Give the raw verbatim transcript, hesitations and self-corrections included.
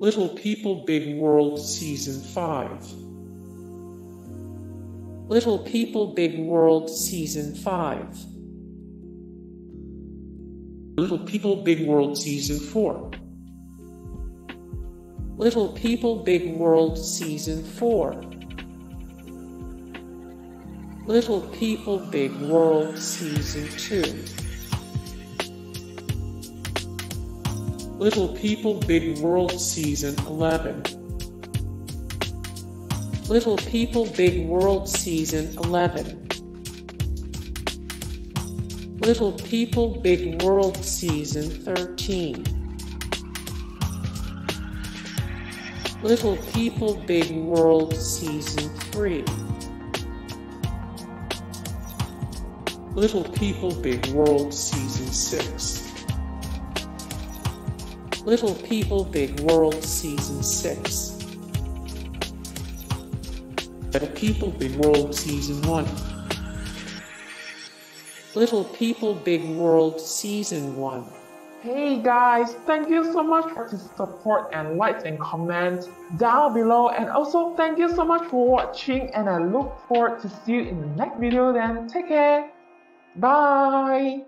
Little People, Big World Season five. Little People, Big World Season five. Little People, Big World Season four. Little People, Big World Season four. Little People, Big World Season two. Little People, Big World Season eleven. Little People, Big World Season eleven. Little People, Big World Season thirteen. Little People, Big World Season three. Little People, Big World Season six. Little People, Big World Season six. Little People, Big World Season one. Little People, Big World Season one. Hey guys, thank you so much for the support and likes and comments down below, and also thank you so much for watching, and I look forward to see you in the next video then. Take care. Bye.